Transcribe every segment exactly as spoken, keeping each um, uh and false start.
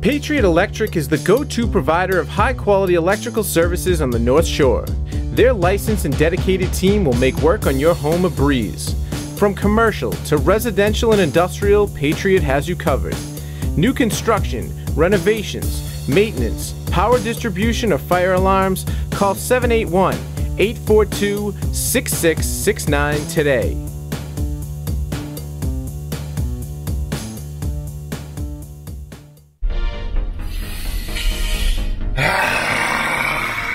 Patriot Electric is the go-to provider of high-quality electrical services on the North Shore. Their licensed and dedicated team will make work on your home a breeze. From commercial to residential and industrial, Patriot has you covered. New construction, renovations, maintenance, power distribution or fire alarms, call seven eight one, eight four two, six six six nine today.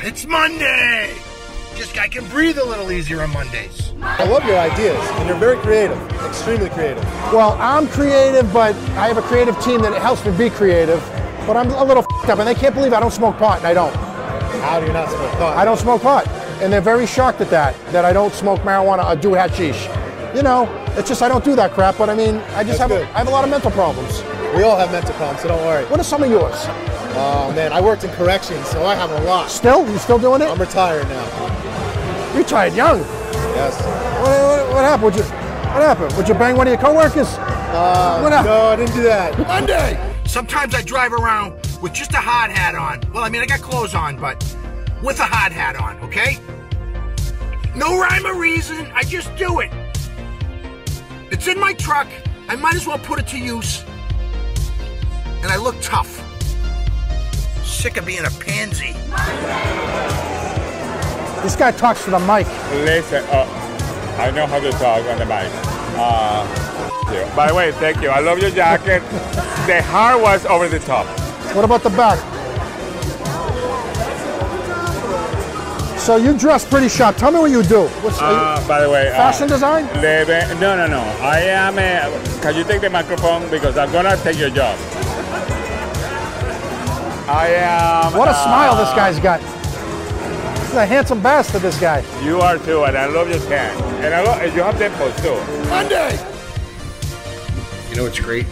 It's Monday! Just I can breathe a little easier on Mondays. I love your ideas, and you're very creative, extremely creative. Well, I'm creative, but I have a creative team that helps me be creative, but I'm a little f***ed up, and they can't believe I don't smoke pot, and I don't. How do you not smoke pot? I don't smoke pot, and they're very shocked at that, that I don't smoke marijuana or do hashish. You know, it's just I don't do that crap, but I mean, I just have a, I have a lot of mental problems. We all have mental problems, so don't worry. What are some of yours? Oh man, I worked in corrections, so I have a lot. Still? You still doing it? I'm retired now. Retired young? Yes. What, what, what happened? Would you, what happened? Would you bang one of your coworkers? Uh, what happened? No, I didn't do that. Monday! Sometimes I drive around with just a hard hat on. Well, I mean, I got clothes on, but with a hard hat on, okay? No rhyme or reason, I just do it. It's in my truck, I might as well put it to use. And I look tough. Sick of being a pansy. This guy talks to the mic. Listen, uh, I know how to talk on the mic. Uh, you. By the way, thank you. I love your jacket. The heart was over the top. What about the back? So you dress pretty sharp. Tell me what you do. What's, uh, you, by the way, fashion uh, design? No, no, no. I am a. Can you take the microphone because I'm gonna take your job. I am. What a uh, smile this guy's got. This is a handsome bastard, this guy. You are too, and I love your tan. And I love, you have dimples too. Monday! You know what's great?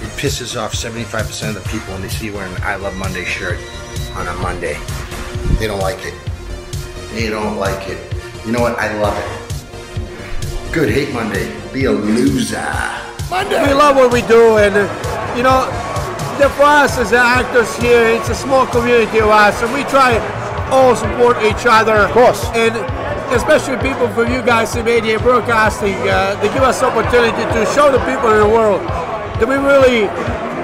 It pisses off seventy-five percent of the people when they see you wearing an I Love Monday shirt on a Monday. They don't like it. They don't like it. You know what? I love it. Good, hate Monday. Be a loser. Monday! We love what we do, and. Uh, You know, the, for us as actors here, it's a small community of us, and we try all support each other. Of course. And especially people from you guys in media broadcasting, uh, they give us opportunity to show the people in the world that we really,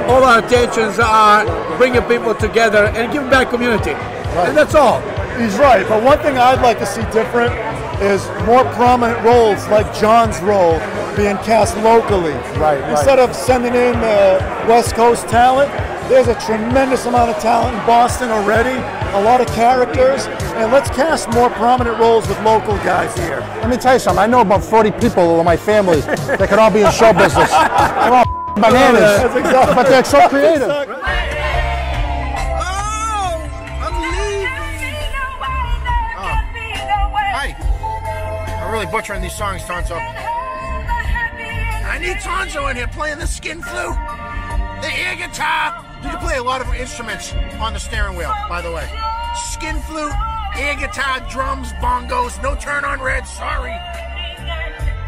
all our intentions are bringing people together and giving back community. Right. And that's all. He's right, but one thing I'd like to see different is more prominent roles like John's role being cast locally. Right, right. Instead of sending in uh, West Coast talent, there's a tremendous amount of talent in Boston already, a lot of characters, and let's cast more prominent roles with local guys here. Let me tell you something, I know about forty people in my family that could all be in show business. They're all bananas, that's exactly. But they're so creative. Exactly. Really butchering these songs, Tonzo. I need Tonzo in here playing the skin flute, the air guitar. You can play a lot of instruments on the steering wheel, by the way. Skin flute, air guitar, drums, bongos, no turn on red, sorry.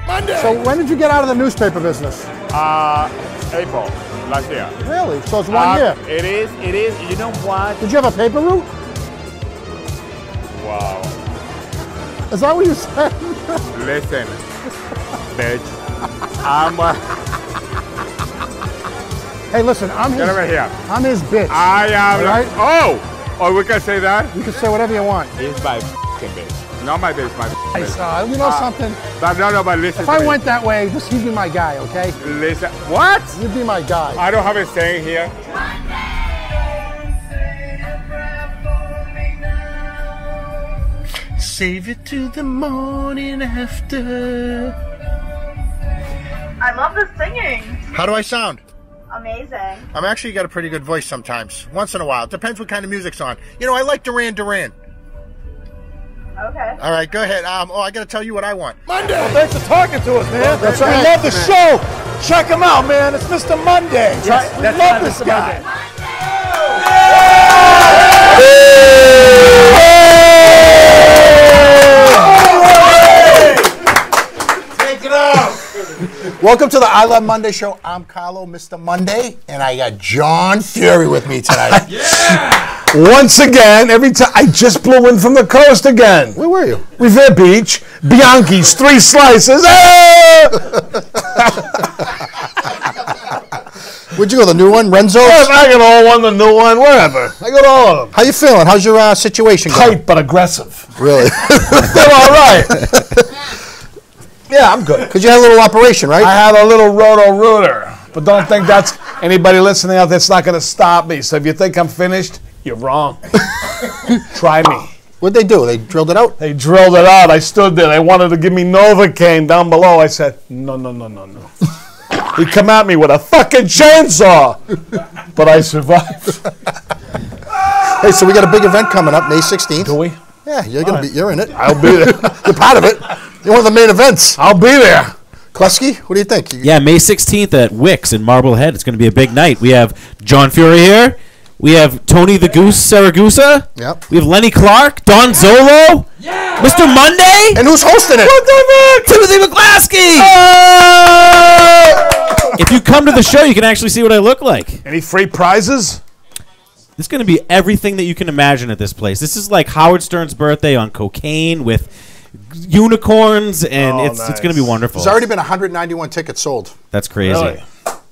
Monday! So when did you get out of the newspaper business? Uh, April, last year. Really? So it's one uh, year? It is, it is, you know what? Did you have a paper route? Wow. Is that what you said? Listen, bitch. I'm a... Hey, listen, I'm his... Get over here. I'm his bitch. I am... Right? Oh! Oh, we can say that? You can say whatever you want. He's my f***ing bitch. Not my bitch, my f***ing bitch. Uh, you know uh, something? But no, no, but listen If I me. went that way, just he'd be my guy, okay? Listen... What? You'd be my guy. I don't have a saying here. Save it to the morning after. I love the singing. How do I sound? Amazing. I'm actually got a pretty good voice sometimes. Once in a while. Depends what kind of music's on. You know, I like Duran Duran. Okay. All right, go ahead. Um, oh, I got to tell you what I want. Monday! Well, thanks for talking to us, man. Well, that's we right. love the man. show. Check him out, man. It's Mister Monday. Yes, yes, we that's love this Mister guy. Monday. Monday. Yeah! Yeah! Welcome to the I Love Monday show. I'm Carlo, Mister Monday, and I got John Fury with me tonight. Yeah! Once again, every time I just blew in from the coast again. Where were you? Revere Beach, Bianchi's, three slices. Hey! Where'd you go? The new one, Renzo's? Yes, I got all one, the new one, wherever. I got all of them. How you feeling? How's your uh, situation going? Tight but aggressive. Really? They're all right. Yeah, I'm good. Because you had a little operation, right? I had a little Roto-Rooter. But don't think that's anybody listening out that's not going to stop me. So if you think I'm finished, you're wrong. Try me. What'd they do? They drilled it out? They drilled it out. I stood there. They wanted to give me Novocaine down below. I said, no, no, no, no, no. He come at me with a fucking chainsaw. But I survived. Hey, so we got a big event coming up May sixteenth. Do we? Yeah, you're gonna right. be, you're in it. I'll be there. You're part of it. You're one of the main events. I'll be there. Kluesky, what do you think? You yeah, May sixteenth at Wix in Marblehead. It's going to be a big night. We have John Fury here. We have Tony the Goose, Saragusa. Yep. We have Lenny Clark, Don Zolo. Yeah. Mister Monday. And who's hosting it? What the Timothy Kluesky. Oh! If you come to the show, you can actually see what I look like. Any free prizes? It's going to be everything that you can imagine at this place. This is like Howard Stern's birthday on cocaine with unicorns, and oh, it's nice. It's going to be wonderful. There's already been one hundred ninety-one tickets sold. That's crazy. Really? Yep.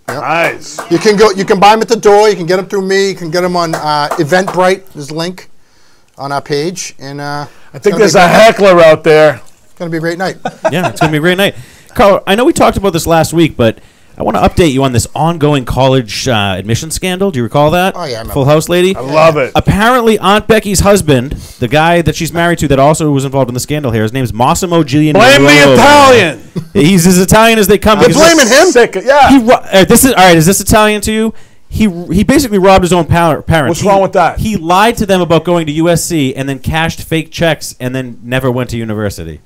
Nice. You can go. You can buy them at the door. You can get them through me. You can get them on uh, Eventbrite. There's a link on our page. And uh, I think there's a heckler night. out there. It's going to be a great night. Yeah, it's going to be a great night. Carl, I know we talked about this last week, but I want to update you on this ongoing college uh, admission scandal. Do you recall that? Oh, yeah, I remember. Full House lady. I love it. Apparently, Aunt Becky's husband, the guy that she's married to that also was involved in the scandal here, his name's Mossimo Giannulli. Blame the Italian. He's as Italian as they come. I'm blaming him? Sick. Yeah. He uh, this is, all right, is this Italian to you? He, he basically robbed his own parents. What's he, wrong with that? He lied to them about going to U S C and then cashed fake checks and then never went to university.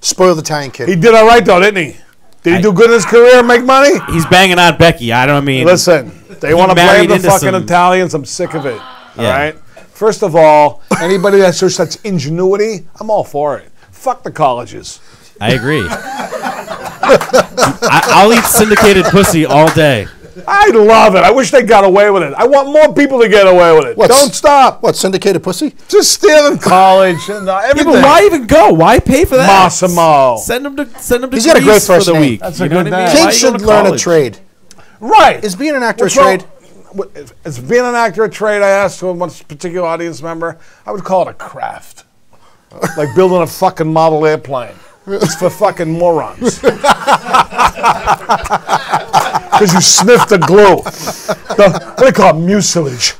Spoiled Italian kid. He did all right, though, didn't he? Did he do good in his career and make money? He's banging on Becky. I don't mean. Listen, they want to blame the fucking some... Italians. I'm sick of it. Yeah. All right? First of all, anybody that shows such ingenuity, I'm all for it. Fuck the colleges. I agree. I, I'll eat syndicated pussy all day. I love it. I wish they got away with it. I want more people to get away with it. What, don't stop. What, syndicated pussy? Just stealing college and uh, everything. Yeah, but why even go? Why pay for that? Massimo. Send him to send him to He's got a great first for the name. Week. That's you a good name. Kids should learn college? A trade. Right. Is being an actor What's a trade? Wrong? Is being an actor a trade? I asked one particular audience member. I would call it a craft, like building a fucking model airplane. It's for fucking morons. Because you sniffed the glue. The, what do they call it? Mucilage.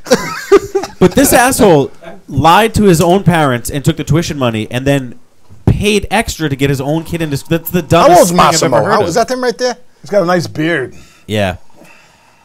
But this asshole lied to his own parents and took the tuition money and then paid extra to get his own kid into school. That's the dumbest thing I've ever heard How, of. Is that him right there? He's got a nice beard. Yeah.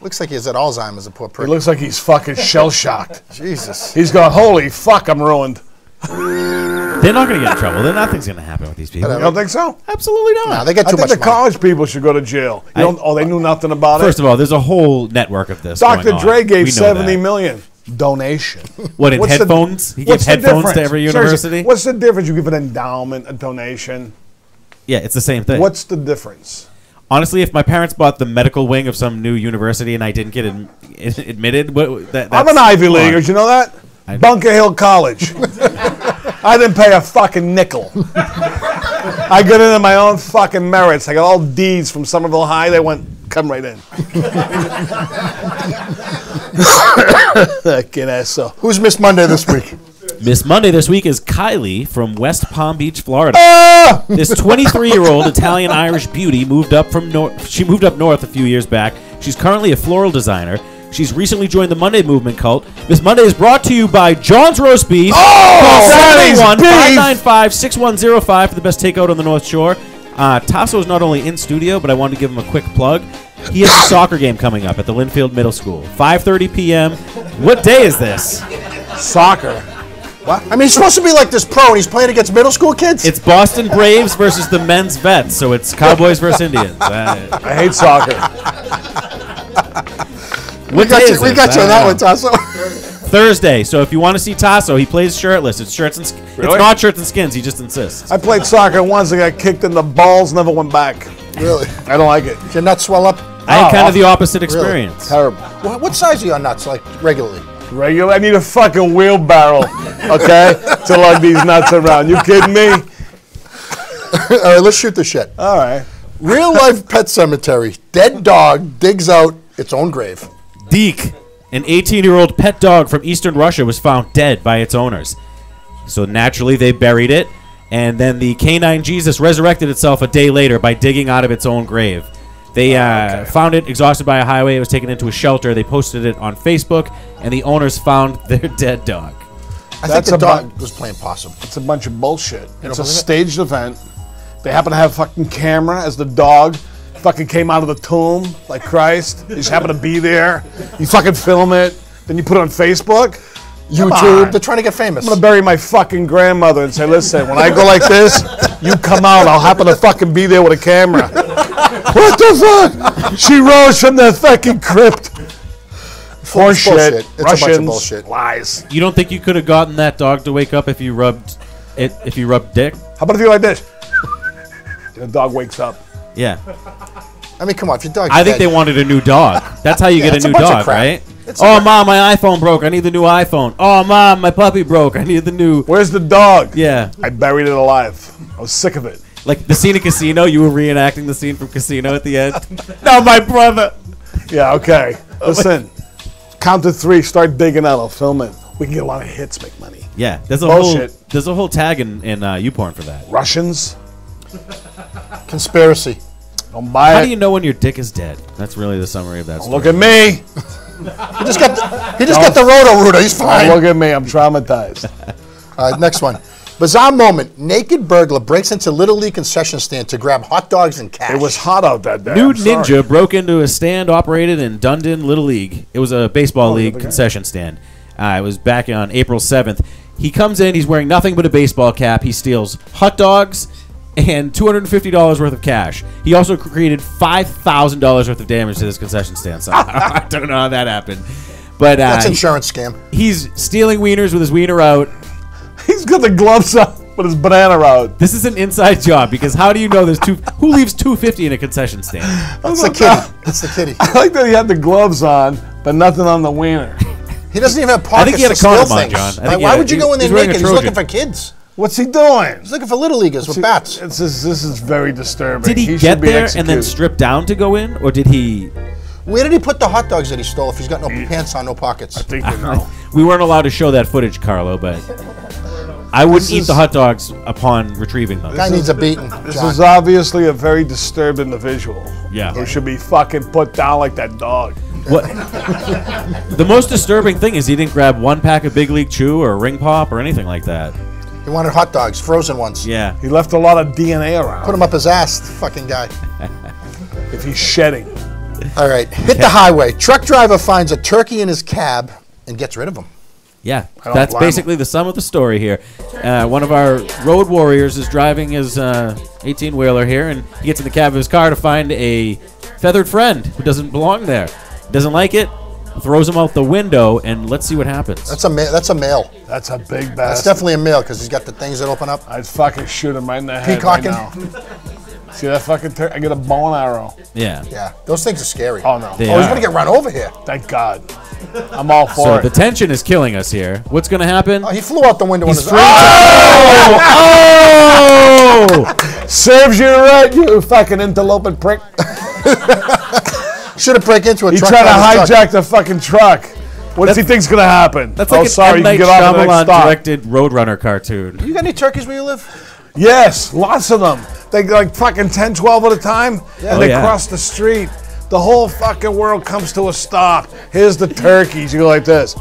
Looks like he's at Alzheimer's, a poor prick. He looks like he's fucking shell-shocked. Jesus. He's gone, holy fuck, I'm ruined. They're not going to get in trouble. Then nothing's going to happen with these people. You don't think so? Absolutely not. No, they get too I think much the money. College people should go to jail. You I, don't, oh, they knew nothing about first it. First of all, there's a whole network of this. Doctor Dre gave seventy million dollars donation. What in what's headphones? The, he gives headphones difference? To every university. Seriously, what's the difference? You give an endowment, a donation. Yeah, it's the same thing. What's the difference? Honestly, if my parents bought the medical wing of some new university and I didn't get in, admitted, what, that, that's I'm an Ivy Leaguer. Did you know that? I Bunker know. Hill College. I didn't pay a fucking nickel. I got into my own fucking merits. I got all D's from Somerville High. They went, come right in. Fucking asshole. Who's Miss Monday this week? Miss Monday this week is Kylie from West Palm Beach, Florida. Ah! This twenty-three-year-old Italian-Irish beauty moved up from north. She moved up north a few years back. She's currently a floral designer. She's recently joined the Monday Movement cult. Miss Monday is brought to you by John's Roast Beef. Oh, call seven one one, five nine five, six one zero five for the best takeout on the North Shore. Uh, Tasso is not only in studio, but I wanted to give him a quick plug. He has a soccer game coming up at the Linfield Middle School, five thirty p m What day is this? Soccer. What? I mean, he's supposed to be like this pro, and he's playing against middle school kids? It's Boston Braves versus the men's Vets, so it's Cowboys versus Indians. Uh, I hate soccer. What we got, you, we got you on that one, Tasso. Thursday. So if you want to see Tasso, he plays shirtless. It's shirts and really? It's not shirts and skins. He just insists. I played soccer once and got kicked in the balls. Never went back. Really? I don't like it. Does your nuts swell up? I had oh, kind of the opposite experience. Really? Terrible. What, what size are your nuts, like, regularly? Regular? I need a fucking wheelbarrow, okay, to lug these nuts around. You kidding me? All right, let's shoot the shit. All right. Real-life pet cemetery. Dead dog digs out its own grave. Deke, an eighteen-year-old pet dog from eastern Russia, was found dead by its owners. So naturally, they buried it. And then the canine Jesus resurrected itself a day later by digging out of its own grave. They uh, okay. found it exhausted by a highway. It was taken into a shelter. They posted it on Facebook, and the owners found their dead dog. I That's think the a dog was playing possum. It's a bunch of bullshit. It's a staged it? event. They happen to have a fucking camera as the dog fucking came out of the tomb like Christ. You just happen to be there. You fucking film it. Then you put it on Facebook. YouTube. They're trying to get famous. I'm going to bury my fucking grandmother and say, listen, when I go like this, you come out. I'll happen to fucking be there with a camera. What the fuck? She rose from the fucking crypt. Poor shit. It's Russians, a bunch of bullshit. Lies. You don't think you could have gotten that dog to wake up if you rubbed it? If you rubbed dick? How about if you like this? The dog wakes up. Yeah. I mean, come on. If your dog. I think dead. They wanted a new dog. That's how you yeah, get a new a dog, right? It's oh, mom, my iPhone broke. I need the new iPhone. Oh, mom, my puppy broke. I need the new. Where's the dog? Yeah. I buried it alive. I was sick of it. Like the scene in Casino, you were reenacting the scene from Casino at the end. No, my brother. Yeah, okay. Listen, count to three. Start digging out. I'll film it. We can get a lot of hits, make money. Yeah, there's a Bullshit. whole there's a whole tag in in uh, YouPorn for that. Russians. Conspiracy. Don't buy How it. How do you know when your dick is dead? That's really the summary of that. Don't story. Look at me. He just got the, he just got the Roto-Rooter. He's fine. Look at me. I'm traumatized. All right, next one. Bizarre moment. Naked burglar breaks into Little League concession stand to grab hot dogs and cash. It was hot out that day. Nude Ninja broke into a stand operated in Dundon Little League. It was a baseball oh, league concession stand. Uh, it was back on April seventh. He comes in. He's wearing nothing but a baseball cap. He steals hot dogs and two hundred fifty dollars worth of cash. He also created five thousand dollars worth of damage to this concession stand. So I don't know how that happened. But, uh, that's an insurance scam. He's stealing wieners with his wiener out. He's got the gloves up with his banana out. This is an inside job because how do you know there's two? Who leaves two fifty in a concession stand? That's the kitty. That's the kitty. I like that he had the gloves on, but nothing on the wiener. He doesn't even have pockets. I think he had a condom on, John. Like, why had, would you go in there naked? He's looking for kids. What's he doing? He's looking for Little Leaguers with bats. This is, this is very disturbing. Did he, he get there executed. and then strip down to go in? Or did he... Where did he put the hot dogs that he stole if he's got no he, pants on, no pockets? I think they know. We weren't allowed to show that footage, Carlo, but... I wouldn't is, eat the hot dogs upon retrieving them. Guy needs a beating. This John. is obviously a very disturbed individual. Yeah. Who should be fucking put down like that dog. What? The most disturbing thing is he didn't grab one pack of Big League Chew or Ring Pop or anything like that. He wanted hot dogs, frozen ones. Yeah. He left a lot of D N A around. Put him up his ass, the fucking guy. If he's shedding. All right. Hit the highway. Truck driver finds a turkey in his cab and gets rid of him. Yeah. That's basically him. the sum of the story here. Uh, one of our road warriors is driving his eighteen-wheeler uh, here, and he gets in the cab of his car to find a feathered friend who doesn't belong there. Doesn't like it. Throws him out the window, and let's see what happens. That's a that's a male. That's a big bastard. That's definitely a male because he's got the things that open up. I'd fucking shoot him right in the head. Peacocking. Right now. See that fucking turkey? I get a bone arrow. Yeah. Yeah. Those things are scary. Oh no. They oh, are. He's gonna get run over here. Thank God. I'm all for so it. So the tension is killing us here. What's gonna happen? Oh, he flew out the window. He's in his oh! oh! Serves you right, you fucking interloping prick. Should have break into a he truck. He tried to hijack the fucking truck. What that's, does he think's gonna happen? That's like oh, sorry, an M. Night you can get off directed Roadrunner cartoon. You got any turkeys where you live? Yes, lots of them. They like fucking ten, twelve at a time, yeah. and oh, they yeah. cross the street. The whole fucking world comes to a stop. Here's the turkeys. You go like this.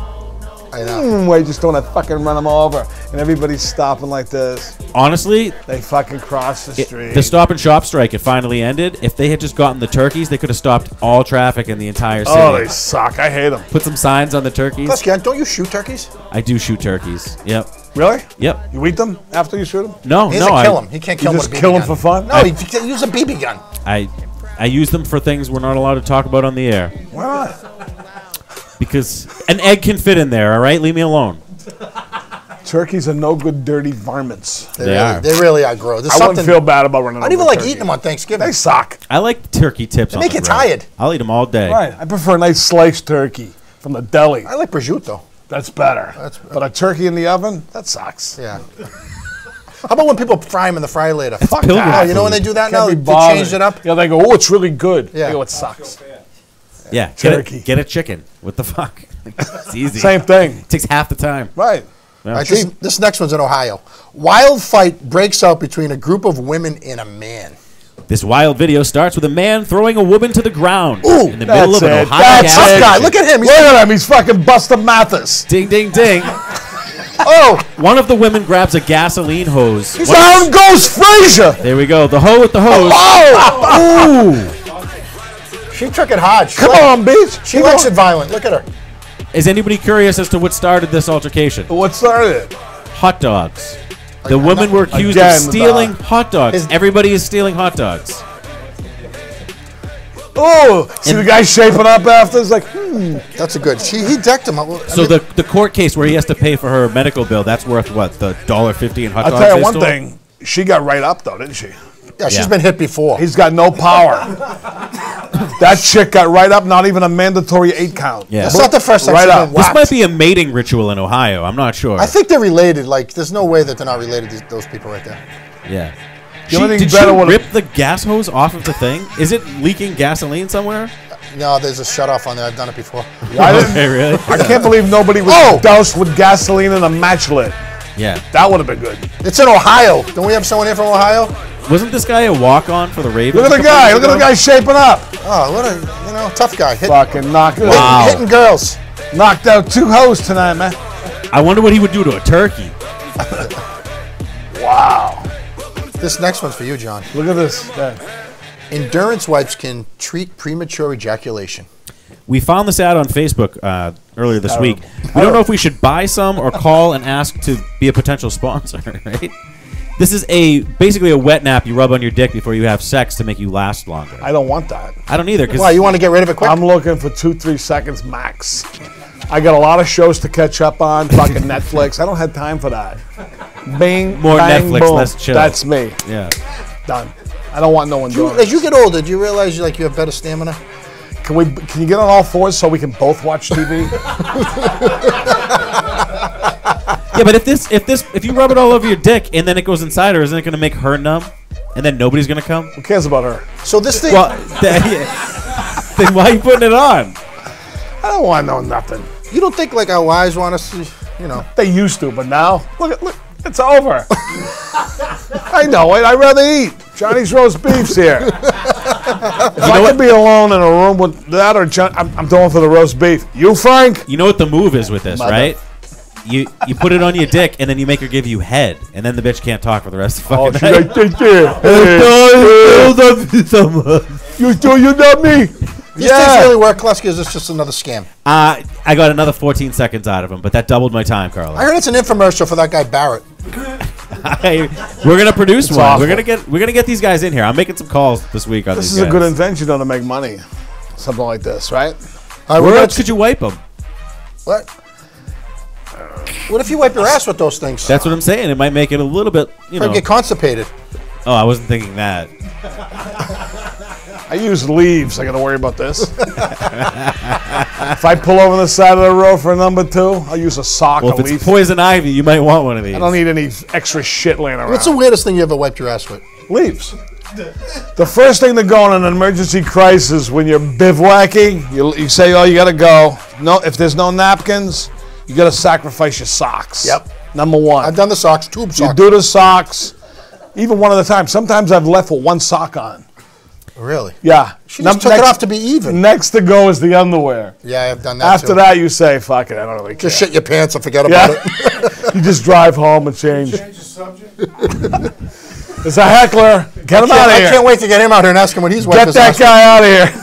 I know. Mm, wait, just don't want to fucking run them over, and everybody's stopping like this. Honestly, they fucking cross the street. It, the stop and shop strike, it finally ended. If they had just gotten the turkeys, they could have stopped all traffic in the entire city. Oh, they suck! I hate them. Put some signs on the turkeys. Plus, Ken, don't you shoot turkeys? I do shoot turkeys. Yep. Really? Yep. You eat them after you shoot them? No, he no. I kill them. He can't kill them. Just kill them for fun? No, I, he can't use a B B gun. I, I use them for things we're not allowed to talk about on the air. Why not? Because an egg can fit in there, all right? Leave me alone. Turkeys are no good, dirty varmints. They, they really, are. They really are gross. There's I wouldn't feel bad about running. I don't even like turkey. eating them on Thanksgiving. They suck. I like turkey tips. They make on you the tired. I'll eat them all day. Right. I prefer a nice sliced turkey from the deli. I like prosciutto. That's better. That's better. But a turkey in the oven, that sucks. Yeah. How about when people fry them in the fry later? That's Fuck that. Oh, you know when they do that now? They change it up. Yeah, you know, they go, oh, it's really good. Yeah. They go, it sucks. Yeah, turkey. Get a, get a chicken. What the fuck? It's easy. Same thing. It takes half the time. Right. Yeah. Right, this, this next one's in Ohio. Wild fight breaks out between a group of women and a man. This wild video starts with a man throwing a woman to the ground Ooh, in the middle of it. an Ohio That's gas it. Guy. Look at him. He's Look at him. He's fucking Buster Mathis. Ding, ding, ding. Oh! One of the women grabs a gasoline hose. Down is, goes Frazier! There we go. The hoe with the hose. Oh! Ooh! She took it hard. She Come on, bitch. She likes it violent. Look at her. Is anybody curious as to what started this altercation? What started it? Hot dogs. The Again, women were accused Again, of stealing hot dogs. Is Everybody is stealing hot dogs. Oh, see the guy shaping up after. It's like, hmm, that's a good. She, he decked him. I so mean, the the court case where he has to pay for her medical bill, that's worth what, the dollar fifty in hot dogs. I'll tell you one store? thing. She got right up though, didn't she? Yeah, she's yeah. been hit before. He's got no power. That chick got right up. Not even a mandatory eight count. Yeah, that's not the first time. Right she's up. Been whacked. This might be a mating ritual in Ohio. I'm not sure. I think they're related. Like, there's no way that they're not related. These, those people right there. Yeah. She, did she rip the gas hose off of the thing? Is it leaking gasoline somewhere? No, there's a shutoff on there. I've done it before. Why didn't, okay, really? I can't believe nobody was oh! doused with gasoline and a match lit. Yeah. That would have been good. It's in Ohio. Don't we have someone here from Ohio? Wasn't this guy a walk-on for the Ravens? Look at the guy. Look at the guy shaping up. Oh, what a you know tough guy. Hitting, Fucking knocked wow. hitting, hitting girls. Knocked out two hoes tonight, man. I wonder what he would do to a turkey. Wow. This next one's for you, John. Look at this. Yeah. Endurance wipes can treat premature ejaculation. We found this out on Facebook uh, earlier this week. We don't know if we should buy some or call and ask to be a potential sponsor, right? This is a basically a wet nap you rub on your dick before you have sex to make you last longer. I don't want that. I don't either. Why? Wow, you want to get rid of it quick? I'm looking for two, three seconds max. I got a lot of shows to catch up on, fucking Netflix. I don't have time for that. Bing, More bang, Netflix, boom. less chill. That's me. Yeah. Done. I don't want no one doing it. As you get older, do you realize you, like, you have better stamina? Can we? Can you get on all fours so we can both watch T V? Yeah, but if this, if this, if you rub it all over your dick and then it goes inside her, isn't it going to make her numb? And then nobody's going to come? Who cares about her? So this thing. Well, that, yeah. Then why are you putting it on? I don't want to know nothing. You don't think like our wives want us to, you know? They used to, but now look, look, it's over. I know it. I'd rather eat. Johnny's roast beef's here. If I could be alone in a room with that or John, I'm, I'm going for the roast beef. You, Frank? You know what the move is with this, Mother. right? You you put it on your dick and then you make her give you head, and then the bitch can't talk for the rest of the fucking night. Oh, she's like, you do you know me? These yeah. things really work, Kluesky, is this just another scam? Uh, I got another fourteen seconds out of him, but that doubled my time, Carlos. I heard it's an infomercial for that guy Barrett. I, we're gonna produce it's one. Awful. We're gonna get we're gonna get these guys in here. I'm making some calls this week on this. This is guys. a good invention though, to make money, something like this, right? All right, where else could you wipe them? What? What if you wipe your ass with those things? That's what I'm saying. It might make it a little bit, you know. Get constipated. Oh, I wasn't thinking that. I use leaves. I got to worry about this. If I pull over the side of the road for number two, I'll use a sock. Well, if it's leaf. poison ivy, you might want one of these. I don't need any extra shit laying around. What's the weirdest thing you ever wiped your ass with? Leaves. The first thing to go in an emergency crisis when you're bivouacking, you, you say, oh, you got to go. No, if there's no napkins, you got to sacrifice your socks. Yep. Number one. I've done the socks, tube socks. You do the socks, even one at a time. Sometimes I've left with one sock on. Really? Yeah. She just took it off to be even. Next to go is the underwear. Yeah, I've done that. After too. that, you say, fuck it, I don't really care. Just shit your pants and forget yeah. about it. You just drive home and change. Change the subject? It's a heckler. Get him out of here. I can't wait to get him out here and ask him what he's wearing. Get that guy out of here.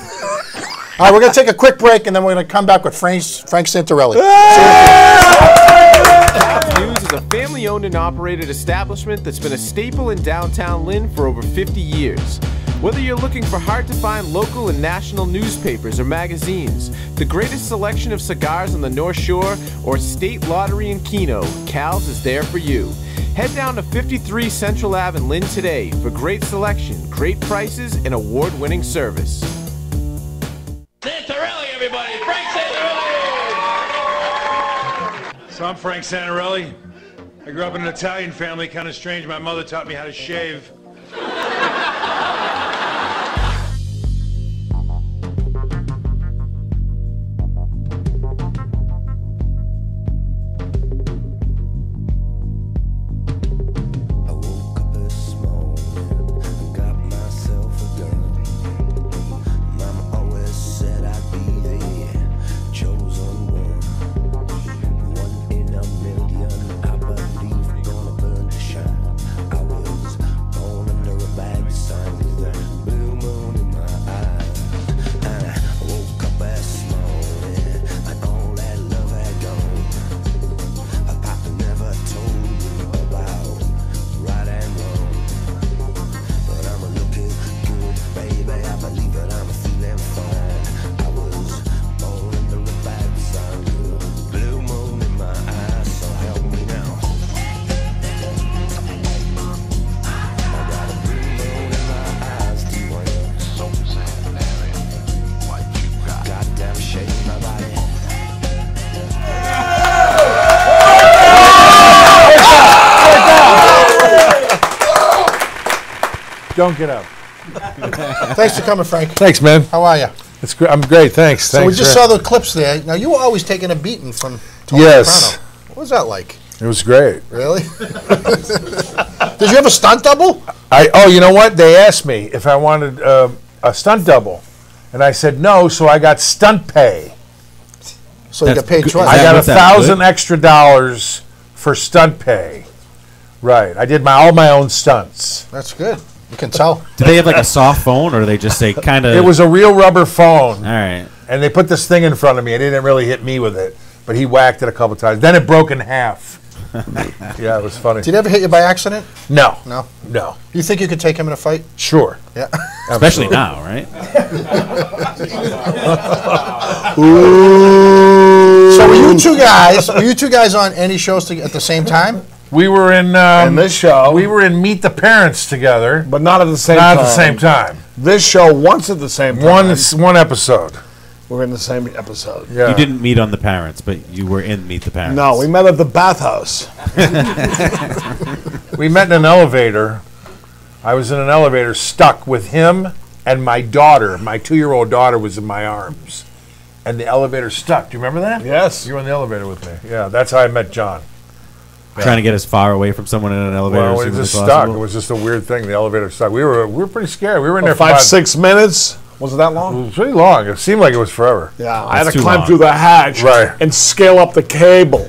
All right, we're going to take a quick break, and then we're going to come back with Frank, Frank Santarelli. Tap News is a family-owned and operated establishment that's been a staple in downtown Lynn for over fifty years. Whether you're looking for hard-to-find local and national newspapers or magazines, the greatest selection of cigars on the North Shore, or state lottery in Keno, Cal's is there for you. Head down to fifty-three Central Avenue in Lynn today for great selection, great prices, and award-winning service. That's a rally, everybody! Frank Santarelli! So I'm Frank Santarelli. I grew up in an Italian family, kind of strange. My mother taught me how to shave. Don't get up. Thanks for coming, Frank. Thanks, man. How are you? It's great. I'm great. Thanks. So thanks, we just saw the clips there. Now, you were always taking a beating from Tony yes. Soprano. What was that like? It was great. Really? Did you have a stunt double? I oh, you know what? They asked me if I wanted uh, a stunt double, and I said no. So I got stunt pay. So That's you got paid good. twice. I got a thousand extra dollars for stunt pay. Right. I did my all my own stunts. That's good. You can tell. Do they have like a soft phone, or do they just say kind of? It was a real rubber phone. All right. And they put this thing in front of me. It didn't really hit me with it, but he whacked it a couple times. Then it broke in half. Yeah, it was funny. Did it ever hit you by accident? No. No? No. You think you could take him in a fight? Sure. Yeah. Especially now, right? Ooh. So were you two guys, were you two guys on any shows to, at the same time? We were in, um, in this show. We were in Meet the Parents together, but not at the same not time. Not at the same time. This show once at the same time. One one episode. We're in the same episode. Yeah. You didn't meet on the Parents, but you were in Meet the Parents. No, we met at the bathhouse. We met in an elevator. I was in an elevator, stuck with him and my daughter. My two-year-old daughter was in my arms, and the elevator stuck. Do you remember that? Yes. You were in the elevator with me. Yeah, that's how I met John. Trying to get as far away from someone in an elevator. Well, it was just stuck. It was just a weird thing. The elevator stuck. We were we were pretty scared. We were in there five, six minutes. Was it that long? It was pretty long. It seemed like it was forever. Yeah, I had to climb through the hatch and scale up the cable,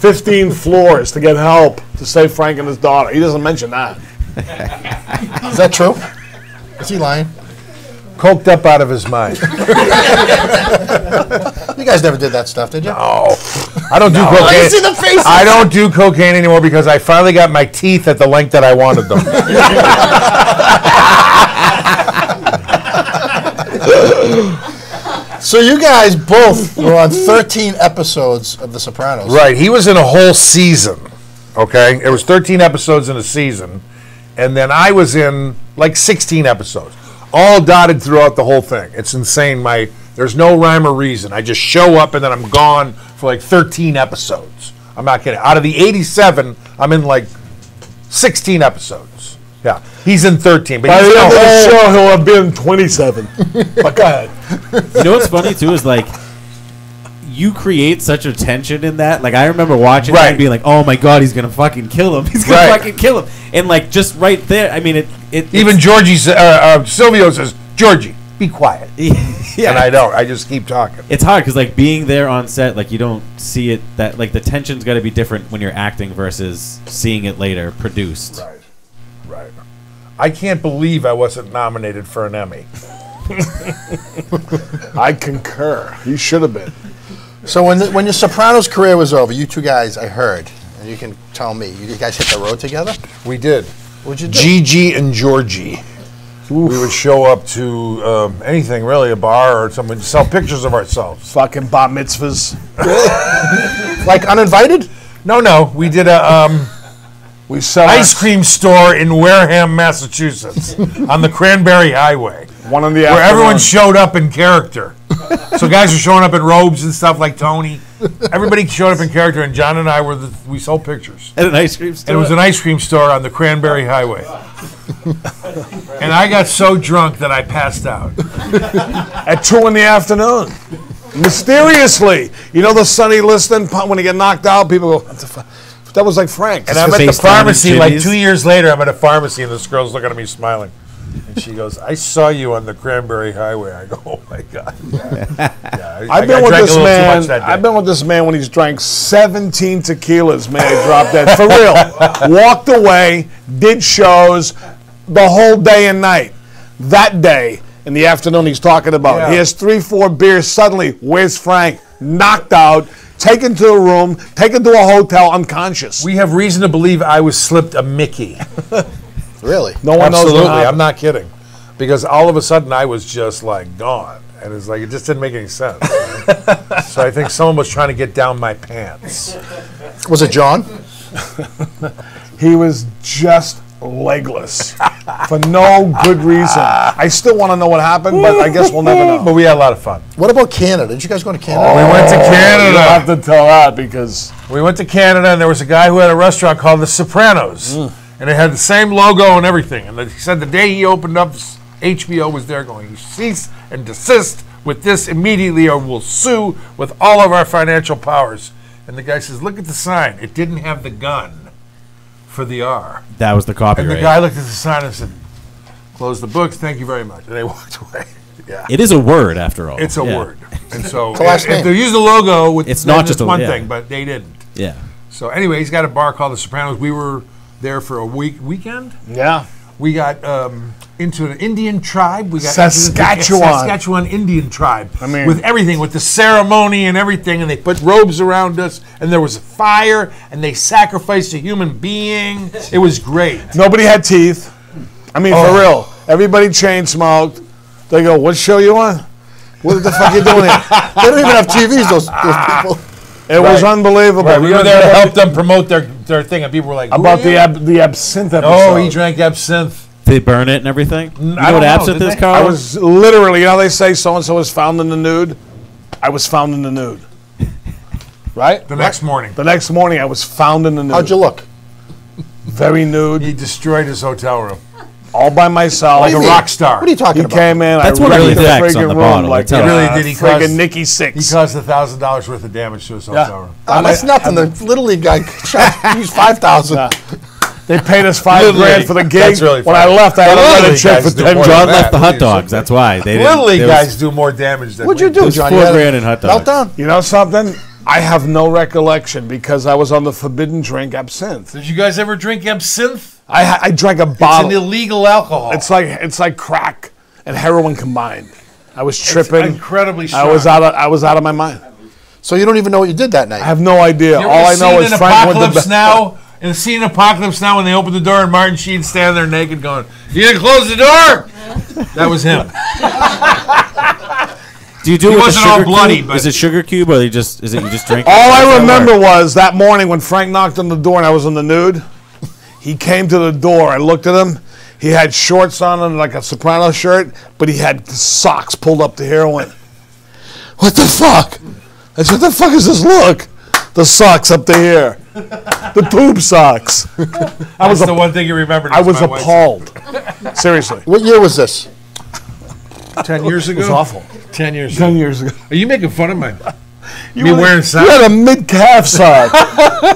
fifteen floors to get help to save Frank and his daughter. He doesn't mention that. Is that true? Is he lying? Coked up out of his mind. You guys never did that stuff, did you? No. I don't do no. cocaine. I see the faces. I don't do cocaine anymore because I finally got my teeth at the length that I wanted them. So you guys both were on thirteen episodes of The Sopranos. Right. He was in a whole season. Okay? It was thirteen episodes in a season. And then I was in like sixteen episodes. All dotted throughout the whole thing. It's insane. My There's no rhyme or reason. I just show up and then I'm gone for like thirteen episodes. I'm not kidding. Out of the eighty-seven, I'm in like sixteen episodes. Yeah, he's in thirteen. But by the end of the show, he'll have been twenty-seven. But go ahead. You know what's funny too is like you create such a tension in that. Like I remember watching right. it and being like, "Oh my god, he's gonna fucking kill him! He's gonna right. fucking kill him!" And like just right there, I mean, it. it Even Georgie's uh, uh, Silvio says, "Georgie, be quiet." Yeah. And I don't. I just keep talking. It's hard because, like, being there on set, like, you don't see it. That like the tension's got to be different when you're acting versus seeing it later produced. Right. Right. I can't believe I wasn't nominated for an Emmy. I concur. You should have been. So when the, when your Sopranos career was over, you two guys, I heard, and you can tell me, you guys hit the road together. We did. What'd you do? Gigi and Georgie. Oof. We would show up to um, anything really, a bar or something, sell pictures of ourselves. Fucking bar mitzvahs. Like uninvited? No, no. We did a um, we sell ice cream store in Wareham, Massachusetts, on the Cranberry Highway. One in the afternoon. Where everyone showed up in character. So guys were showing up in robes and stuff like Tony. Everybody showed up in character, and John and I were the, we sold pictures. At an ice cream store? And it was an ice cream store on the Cranberry Highway. And I got so drunk that I passed out. At two in the afternoon. Mysteriously. You know the Sonny Liston, when you get knocked out, people go, what the fuck? That was like Frank. And I'm at the pharmacy, like two years later, I'm at a pharmacy, and this girl's looking at me smiling. And she goes, I saw you on the Cranberry Highway. I go, oh my God. Yeah. Yeah, I, I've been I with this man. I've been with this man when he's drank seventeen tequilas. Man, I dropped that for real. Walked away, did shows, the whole day and night. That day in the afternoon, he's talking about. Yeah. He has three, four beers. Suddenly, where's Frank? Knocked out. Taken to a room. Taken to a hotel. Unconscious. We have reason to believe I was slipped a Mickey. Really? No one knows. Absolutely, I'm not kidding. Because all of a sudden I was just like gone. And it's like, it just didn't make any sense. So I think someone was trying to get down my pants. Was it John? He was just legless for no good reason. I still want to know what happened, but I guess we'll never know. But we had a lot of fun. What about Canada? Did you guys go to Canada? Oh, we went to Canada. You have to tell that because... We went to Canada, and there was a guy who had a restaurant called The Sopranos. Mm. And it had the same logo and everything. And he said the day he opened up, H B O was there going, cease and desist with this immediately or we'll sue with all of our financial powers. And the guy says, look at the sign. It didn't have the gun for the R. That was the copyright. And the guy looked at the sign and said, close the books. Thank you very much. And they walked away. Yeah. It is a word, after all. It's a yeah. word. And so if, if they use the logo, with it's not just one a, yeah. thing, but they didn't. Yeah. So anyway, he's got a bar called The Sopranos. We were... there for a week weekend. Yeah. We got um, into an Indian tribe. We got Saskatchewan. Into Saskatchewan Indian tribe. I mean. With everything, with the ceremony and everything, and they put robes around us, and there was a fire, and they sacrificed a human being. It was great. Nobody had teeth. I mean, oh. for real. Everybody chain smoked. They go, what show you on? What the fuck are you doing here? They don't even have T Vs, those, those people. It right. was unbelievable. Right. We, we were there to help them promote their, their thing, and people were like, about the ab the absinthe episode. Oh, he drank absinthe. Did they burn it and everything? You I know what absinthe is, Carl? I was literally, you know, they say so-and-so was found in the nude. I was found in the nude. Right? The right. next morning. The next morning, I was found in the nude. How'd you look? Very nude. He destroyed his hotel room. All by myself, like a mean? rock star. What are you talking he about? He came in. That's I what really did. On the bottom, like he really did. He caused a Nikki Six. He caused a thousand dollars worth of damage to his yeah. hotel room. Uh, that's I, nothing. I, the Little League guy used five thousand. Uh, they paid us five Little grand League. for the gig. That's really when I left, I had a check for ten. John left the hot dogs. That's why they Little League guys do more damage than. What'd you do, John? Four grand in hot dogs. Meltdown. You know something? I have no recollection because I was on the forbidden drink absinthe. Did you guys ever drink absinthe? I, I drank a bottle. It's an illegal alcohol. It's like it's like crack and heroin combined. I was tripping. It's incredibly strong. I was out of I was out of my mind. So you don't even know what you did that night. I have no idea. All I know is Frank went to bed. Now and seeing Apocalypse Now when they opened the door and Martin Sheen standing there naked going, "You didn't close the door." That was him. Do you do it with wasn't the sugar all bloody, cube? But is it sugar cube or you just is it you just drink? All I remember was that morning when Frank knocked on the door and I was in the nude. He came to the door. I looked at him. He had shorts on and like a Soprano shirt, but he had socks pulled up to here and went, what the fuck? I said, what the fuck is this look? The socks up to here. The poop socks. I was the one thing you remembered. I was appalled. Seriously. What year was this? Ten years ago? It was awful. Ten years ago. Ten years ago. Are you making fun of my... You me wearing socks? You had a mid-calf sock.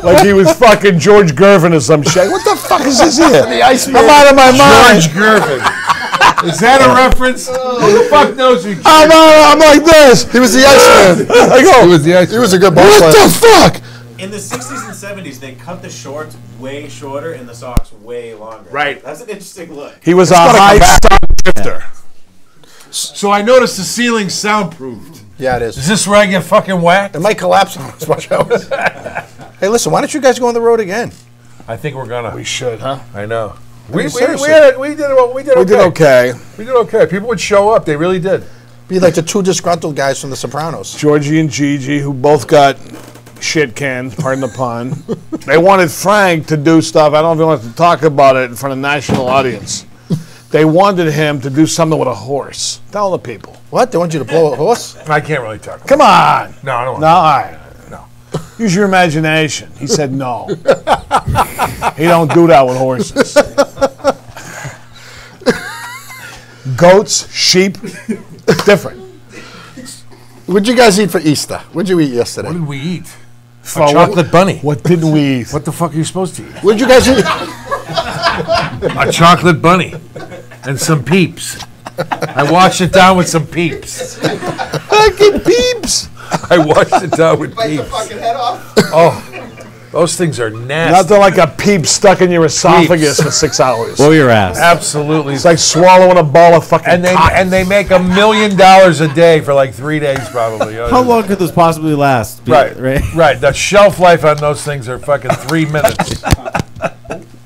Like he was fucking George Gervin or some shit. What the fuck is this here? The ice I'm out of my mind. George Gervin. Is that a reference? Oh. Who the fuck knows who George I'm, I'm like this. He was the Iceman. I go, he was the Iceman. He was a good boss. What player. the fuck? In the sixties and seventies, they cut the shorts way shorter and the socks way longer. Right. That's an interesting look. He was it's a high-stock drifter. So I noticed the ceiling soundproofed. Yeah, it is. Is this where I get fucking whacked? It might collapse on us. Watch out. Hey, listen, why don't you guys go on the road again? I think we're gonna. We should, huh? I know. We, I mean, we, we, had, we, did, we, did, we okay. did okay. We did okay. People would show up. They really did. Be like the two disgruntled guys from The Sopranos. Georgie and Gigi, who both got shit canned, pardon the pun. They wanted Frank to do stuff. I don't know if he wanted to talk about it in front of a national audience. They wanted him to do something with a horse. Tell the people. What? They want you to blow a horse? I can't really talk about Come on. That. No, I don't want no, to. I, no, no. Use your imagination. He said no. He don't do that with horses. Goats, sheep, different. What'd you guys eat for Easter? What'd you eat yesterday? What did we eat? For a chocolate bunny. What didn't we eat? What the fuck are you supposed to eat? What'd you guys eat? A chocolate bunny and some peeps. I washed it down with some peeps. Fucking peeps. I washed it down with Bite peeps. Bite the fucking head off. Oh, those things are nasty. Nothing like a peep stuck in your esophagus peeps. For six hours. Blow your ass. Absolutely. It's like swallowing a ball of fucking and they cotton. And they make a million dollars a day for like three days probably. How long could this possibly last? Right, right, right. The shelf life on those things are fucking three minutes.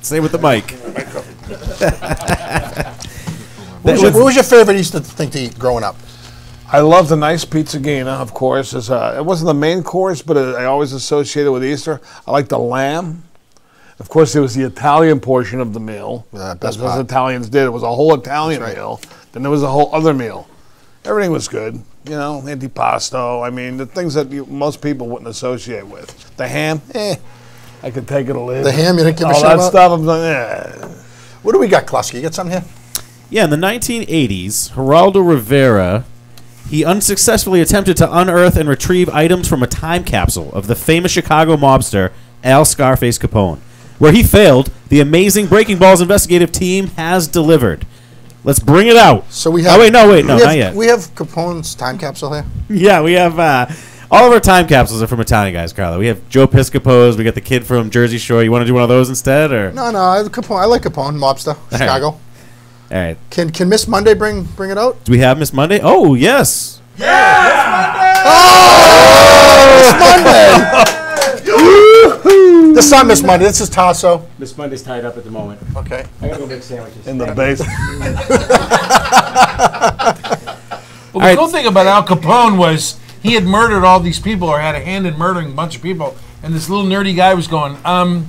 Same with the mic. What was, your, what was your favorite Easter thing to eat growing up? I loved the nice pizzagina, of course. As a, it wasn't the main course, but it, I always associated with Easter. I liked the lamb. Of course, there was the Italian portion of the meal. Uh, That's what the Italians did. It was a whole Italian right. meal. Then there was a whole other meal. Everything was good. You know, antipasto. I mean, the things that you, most people wouldn't associate with. The ham, eh. I could take it a little. The ham, you didn't give a shit about? All that stuff, I'm like, eh. What do we got, Kluesky? You got something here? Yeah, in the nineteen eighties, Geraldo Rivera, he unsuccessfully attempted to unearth and retrieve items from a time capsule of the famous Chicago mobster, Al Scarface Capone. Where he failed, the amazing Breaking Balls investigative team has delivered. Let's bring it out. So we have. Oh, wait, no, wait, no, have, not yet. We have Capone's time capsule here? Yeah, we have... Uh, all of our time capsules are from Italian guys, Carlo. We have Joe Piscopo's. We got the kid from Jersey Shore. You want to do one of those instead, or no? No, I, Capone, I like Capone, mobster, all Chicago. Right. All right. Can Can Miss Monday bring bring it out? Do we have Miss Monday? Oh yes. Yeah. yeah! Oh, Miss Monday. This is not Miss Monday. This is Tasso. Miss Monday's tied up at the moment. Okay. I gotta go make sandwiches in the basement. Well, the right. cool thing about Al Capone was. He had murdered all these people, or had a hand in murdering a bunch of people, and this little nerdy guy was going, um,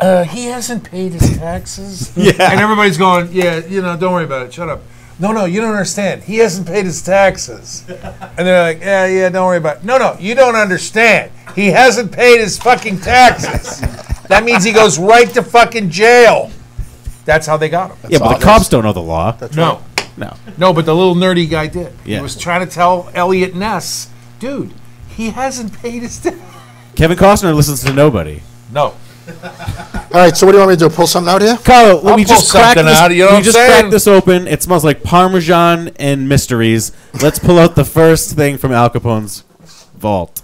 uh, he hasn't paid his taxes? Yeah. And everybody's going, yeah, you know, don't worry about it, shut up. No, no, you don't understand. He hasn't paid his taxes. And they're like, yeah, yeah, don't worry about it. No, no, you don't understand. He hasn't paid his fucking taxes. That means he goes right to fucking jail. That's how they got him. That's yeah, but the cops don't know the law. That's no. Right. No. No, but the little nerdy guy did. Yeah. He was trying to tell Elliot Ness, dude, he hasn't paid his taxes. Kevin Costner listens to nobody. No. All right, so what do you want me to do? Pull something out here? Carlo, I'll we pull just cracked this, out, you know we just cracked this open. It smells like Parmesan and mysteries. Let's pull out the first thing from Al Capone's vault.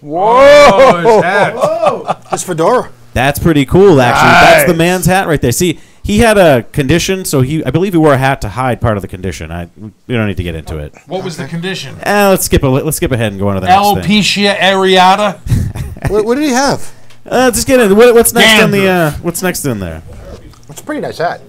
Whoa! Oh, his hat. Whoa. His fedora. That's pretty cool, actually. Nice. That's the man's hat right there. See, he had a condition, so he I believe he wore a hat to hide part of the condition. I we don't need to get into it. What was the condition? Uh, let's skip a, let's skip ahead and go on to the alopecia areata. what, what did he have? Uh, just get in. What, what's next Dandruff. in the uh, What's next in there? It's a pretty nice hat.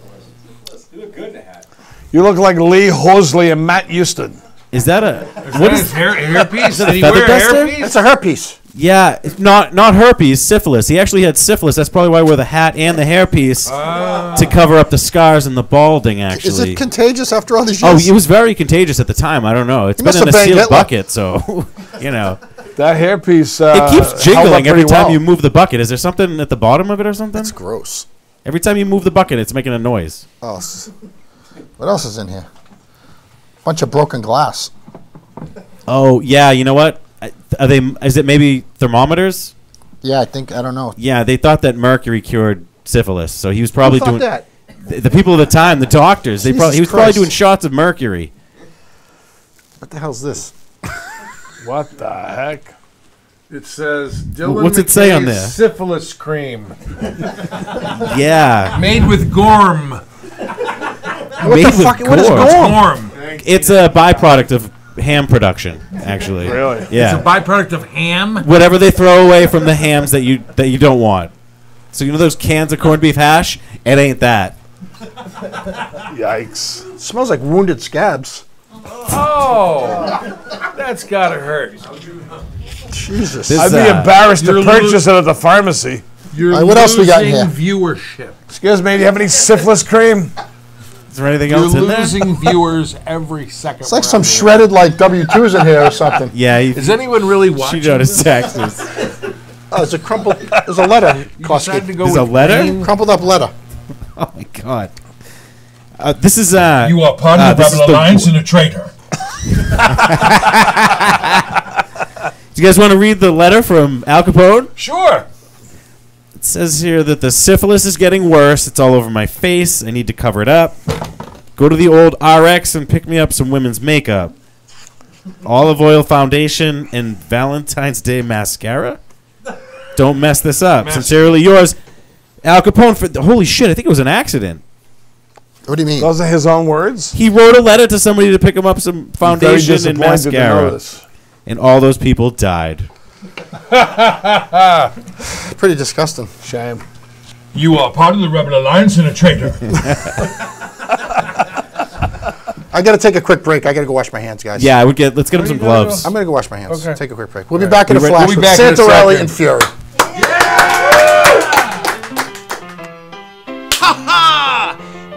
You look good in a hat. You look like Lee Horsley and Matt Houston. Is that a is what that is hair hairpiece? Did he wear a hairpiece? It's a hairpiece. Yeah, not not herpes, syphilis. He actually had syphilis. That's probably why I wore the hat and the hairpiece uh. to cover up the scars and the balding. Actually, is it contagious after all these years? Oh, it was very contagious at the time. I don't know. It's he been in a sealed Hitler. bucket, so you know that hairpiece. Uh, it keeps jiggling every time well. you move the bucket. Is there something at the bottom of it or something? That's gross. Every time you move the bucket, it's making a noise. Oh, what else is in here? Bunch of broken glass. Oh yeah, you know what? Are they? Is it maybe thermometers? Yeah, I think I don't know. Yeah, they thought that mercury cured syphilis, so he was probably Who doing that. The, the people of the time, the doctors, Jesus they probably he was Christ. probably doing shots of mercury. What the hell's this? What the heck? It says Dylan What's it McKay's say on there? Syphilis cream. Yeah, made with Gorm. What made the fuck? Gorm. What is Gorm? It's a byproduct of. Ham production, actually. Really? Yeah. It's a byproduct of ham. Whatever they throw away from the hams that you that you don't want. So you know those cans of corned beef hash? It ain't that. Yikes. It smells like wounded scabs. Oh, that's gotta hurt. Jesus. This, I'd be uh, embarrassed to purchase it at the pharmacy. You're right, what else we got here? Viewership. Excuse me, do you have any syphilis cream? Is there anything You're else in there? You're losing viewers every second. It's like some here. shredded like W two's in here or something. Yeah. You, is anyone really watching? She noticed taxes. Oh, it's a crumpled. There's a letter. You decided to go there's with a letter. Green. Crumpled up letter. Oh my God. Uh, this is. Uh, you are part of the Rebel Alliance and a traitor. Do you guys want to read the letter from Al Capone? Sure. It says here that the syphilis is getting worse. It's all over my face. I need to cover it up. Go to the old R X and pick me up some women's makeup, olive oil foundation, and Valentine's Day mascara. Don't mess this up. Mas Sincerely yours, Al Capone. For holy shit, I think it was an accident. What do you mean? Those are his own words? He wrote a letter to somebody to pick him up some foundation and mascara. And all those people died. Pretty disgusting. Shame. You are part of the Rebel Alliance and a traitor. I got to take a quick break. I got to go wash my hands, guys. Yeah, I would get. Let's get him some gloves. Go? I'm going to go wash my hands. Okay. Take a quick break. We'll all be back right. in a flash we'll with Santorelli and Fury.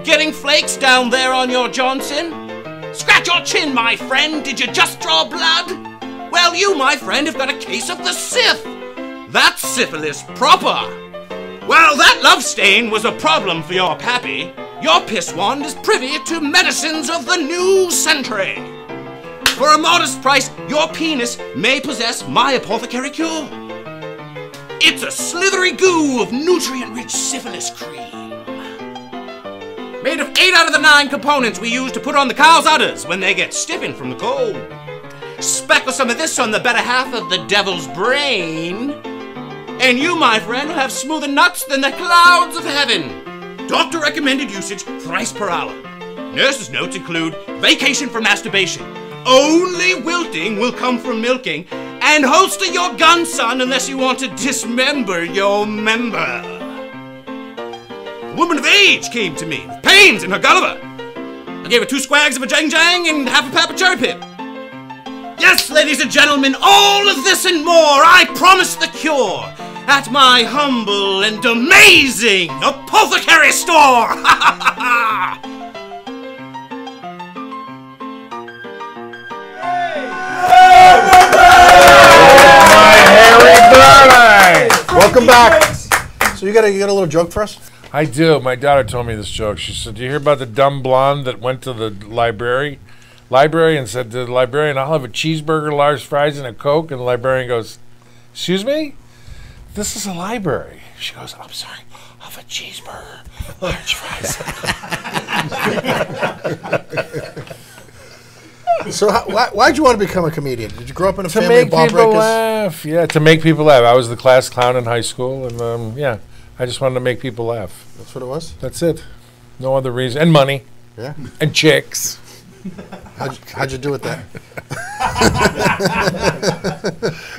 Getting flakes down there on your Johnson? Scratch your chin, my friend. Did you just draw blood? Well, you, my friend, have got a case of the syph. That's syphilis proper. Well, that love stain was a problem for your pappy. Your piss wand is privy to medicines of the new century. For a modest price, your penis may possess my apothecary cure. It's a slithery goo of nutrient-rich syphilis cream. Made of eight out of the nine components we use to put on the cow's udders when they get stiffened from the cold. Speckle some of this on the better half of the devil's brain, and you, my friend, will have smoother nuts than the clouds of heaven. Doctor recommended usage thrice per hour. Nurse's notes include vacation for masturbation. Only wilting will come from milking, and holster your gun, son, unless you want to dismember your member. A woman of age came to me with pains in her gulliver. I gave her two squags of a jang jang and half a pap of cherry pip. Yes, ladies and gentlemen, all of this and more I promise the cure at my humble and amazing apothecary store. Hey. Hey. Oh, my hairy brother! Welcome back. So you got a, you got a little joke for us? I do. My daughter told me this joke. She said, "Do you hear about the dumb blonde that went to the library, library and said to the librarian, 'I'll have a cheeseburger, large fries, and a Coke'?" And the librarian goes, "Excuse me? This is a library." She goes, "I'm sorry. I'll have a cheeseburger, large fries." So how, why, why'd you want to become a comedian? Did you grow up in a to family of bomb breakers? To make people laugh. Yeah, to make people laugh. I was the class clown in high school, and um, yeah. I just wanted to make people laugh. That's what it was? That's it. No other reason. And money. Yeah. And chicks. How'd you, how'd you do with that?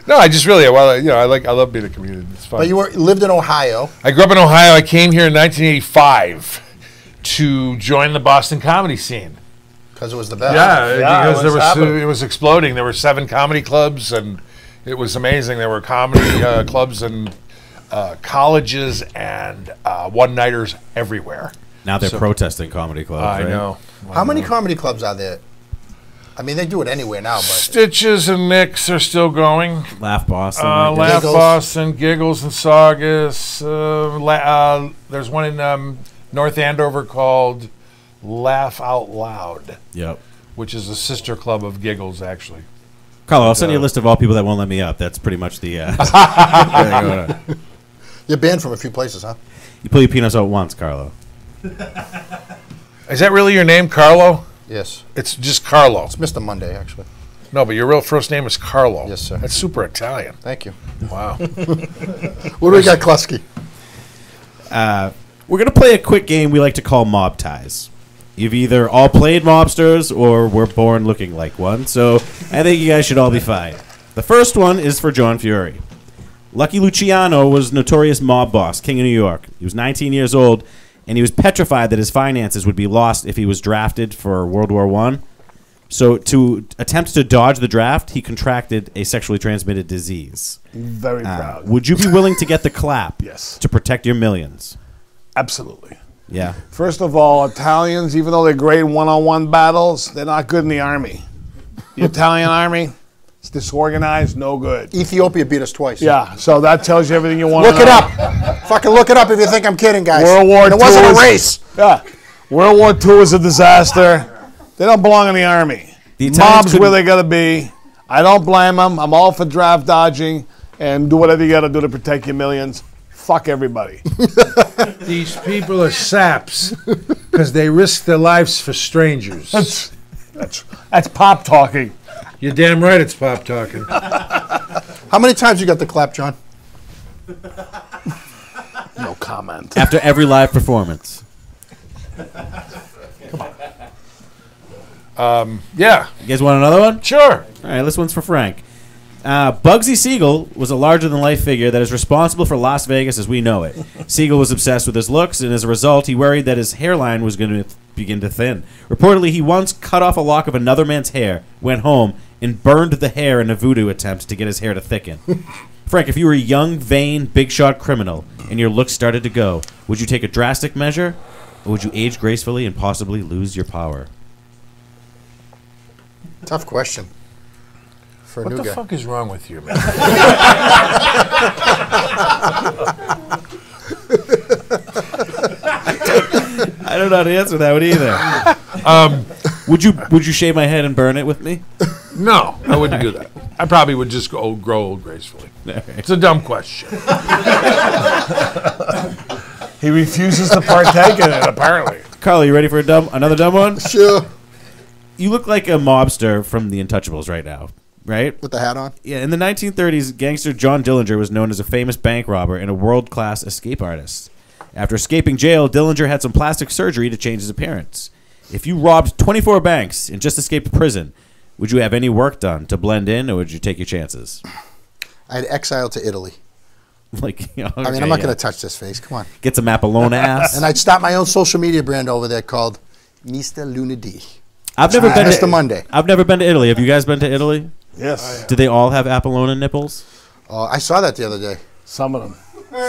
No, I just really, well, you know, I like, I love being a comedian. It's fun. But you were, lived in Ohio. I grew up in Ohio. I came here in nineteen eighty-five to join the Boston comedy scene. Because it was the best. Yeah, yeah, because there was, it was exploding. There were seven comedy clubs, and it was amazing. There were comedy uh, clubs and... Uh, colleges and uh, one-nighters everywhere. Now they're so, protesting comedy clubs. I right? know. Well, How I many know. comedy clubs are there? I mean, they do it anywhere now. But Stitches and Nicks are still going. Laugh Boston. Uh, like Laugh Giggles. Boston, Giggles and Saugus. Uh, uh, there's one in um, North Andover called Laugh Out Loud. Yep. Which is a sister club of Giggles, actually. Carlo, I'll send uh, you a list of all people that won't let me up. That's pretty much the... Uh, You're banned from a few places, huh? You pull your penis out once, Carlo. Is that really your name, Carlo? Yes. It's just Carlo. It's Mister Monday, actually. No, but your real first name is Carlo. Yes, sir. That's super Italian. Thank you. Wow. What do we got, Kluesky? Uh, we're going to play a quick game we like to call Mob Ties. You've either all played mobsters or were born looking like one, so I think you guys should all be fine. The first one is for John Fury. Lucky Luciano was a notorious mob boss, king of New York. He was nineteen years old, and he was petrified that his finances would be lost if he was drafted for World War One. So to attempt to dodge the draft, he contracted a sexually transmitted disease. Very uh, proud. Would you be willing to get the clap yes. to protect your millions? Absolutely. Yeah. First of all, Italians, even though they're great in one-on-one battles, they're not good in the army. The Italian army, it's disorganized, no good. Ethiopia beat us twice. Yeah, so that tells you everything you want to know. Look it up. Fucking look it up if you think I'm kidding, guys. World War Two. It wasn't a race. Yeah. World War Two was a disaster. They don't belong in the army. The mob's where they got to be. I don't blame them. I'm all for draft dodging and do whatever you got to do to protect your millions. Fuck everybody. These people are saps because they risk their lives for strangers. That's, that's, that's pop talking. You're damn right it's pop talking. How many times you got the clap, John? No comment. After every live performance. Come on. Um, yeah. You guys want another one? Sure. All right, this one's for Frank. Uh, Bugsy Siegel was a larger-than-life figure that is responsible for Las Vegas as we know it. Siegel was obsessed with his looks, and as a result, he worried that his hairline was going to th- begin to thin. Reportedly, he once cut off a lock of another man's hair, went home, and burned the hair in a voodoo attempt to get his hair to thicken. Frank, if you were a young, vain, big-shot criminal, and your looks started to go, would you take a drastic measure, or would you age gracefully and possibly lose your power? Tough question. For a what new the guy. Fuck is wrong with you, man? I don't know how to answer that one either. Um, would you Would you shave my head and burn it with me? No, I wouldn't do that. I probably would just go old, grow old gracefully. Right. It's a dumb question. He refuses to partake in it, apparently. Carl, you ready for a dumb another dumb one? Sure. You look like a mobster from The Untouchables right now, right? With the hat on? Yeah, in the nineteen thirties, gangster John Dillinger was known as a famous bank robber and a world-class escape artist. After escaping jail, Dillinger had some plastic surgery to change his appearance. If you robbed twenty-four banks and just escaped prison, would you have any work done to blend in, or would you take your chances? I'd exile to Italy. Like, you know, okay, I mean, I'm not yeah. going to touch this face. Come on. Get some Apollonia ass. And I'd start my own social media brand over there called Mister Lunedì. I've never uh, been to Monday. I've never been to Italy. Have you guys been to Italy? Yes. Do they all have Apollonia nipples? Uh, I saw that the other day. Some of them.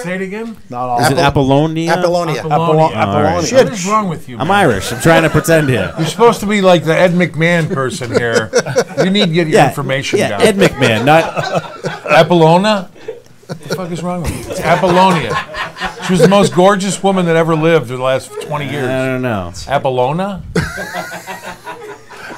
Say it again. Not all. Is Apollo- it Apollonia? Apollonia. Apollonia. Apollo- Apollonia. Right. Shit. What is wrong with you? Man? I'm Irish. I'm trying to pretend here. You're supposed to be like the Ed McMahon person here. You need to get your yeah, information yeah, down. Ed McMahon, not Apollonia. What the fuck is wrong with you? It's Apollonia. She was the most gorgeous woman that ever lived in the last twenty years. I don't know. Apollonia?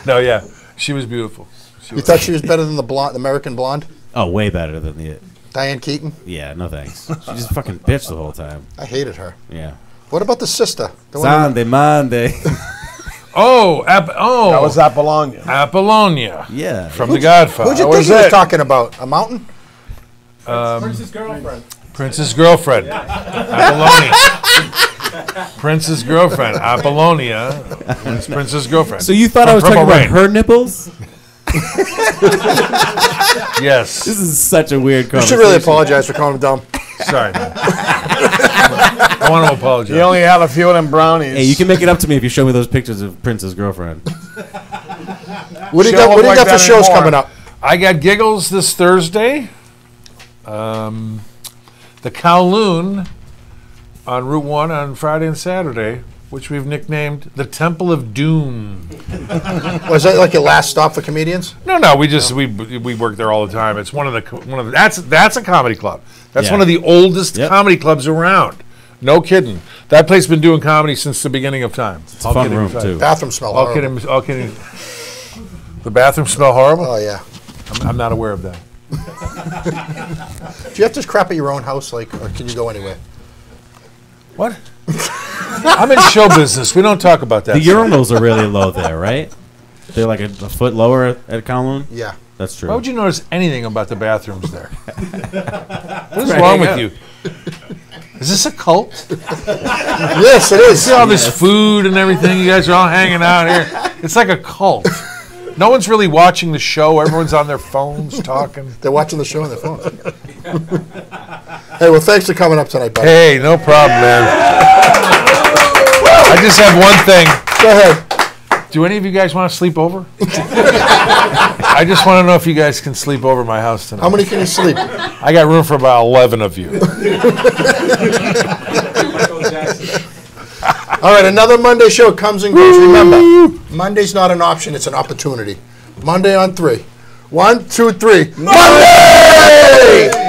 No, yeah, she was beautiful. She you was. Thought she was better than the blonde, the American blonde? Oh, way better than the Diane Keaton. Yeah, no thanks. She just fucking bitched the whole time. I hated her. Yeah. What about the sister? The Sunday, Monday. oh, Ap- oh, that was Apollonia. Apollonia. Yeah, from who'd The Godfather. Who'd you think was he was it? Talking about? A mountain? Um, Princess girlfriend. Princess girlfriend. Apollonia. Princess girlfriend, Apollonia. Princess girlfriend. So you thought from I was talking about rain. Her nipples? Yes. This is such a weird conversation. You should really apologize for calling him dumb. Sorry. I want to apologize. You only had a few of them brownies. Hey, you can make it up to me if you show me those pictures of Princess girlfriend. What do you got, what do you like got for shows anymore. Coming up? I got Giggles this Thursday. Um, the Kowloon. On Route one on Friday and Saturday, which we've nicknamed the Temple of Doom. Was that like your last stop for comedians? No, no, we just no. we we work there all the time. It's one of the one of the, that's that's a comedy club. That's yeah. one of the oldest yep. comedy clubs around. No kidding. That place's been doing comedy since the beginning of time. It's all a fun kidding, room sorry. Too. Bathroom smell all horrible. Kidding, all kidding. The bathroom smell horrible? Oh yeah. I'm, I'm not aware of that. Do you have to crap at your own house, like, or can you go anywhere? What? I'm in show business. We don't talk about that. The stuff. Urinals are really low there, right? They're like a, a foot lower at, at Kowloon? Yeah. That's true. Why would you notice anything about the bathrooms there? What is right, wrong with up. You? Is this a cult? Yes, it is. You see all yes. this food and everything? You guys are all hanging out here. It's like a cult. No one's really watching the show. Everyone's on their phones talking. They're watching the show on their phones. Hey, well, thanks for coming up tonight, buddy. Hey, no problem, man. I just have one thing. Go ahead. Do any of you guys want to sleep over? I just want to know if you guys can sleep over my house tonight. How many can you sleep? I got room for about eleven of you. All right, another Monday show comes and goes. Remember, Monday's not an option, it's an opportunity. Monday on three. One, two, three. Monday! Monday!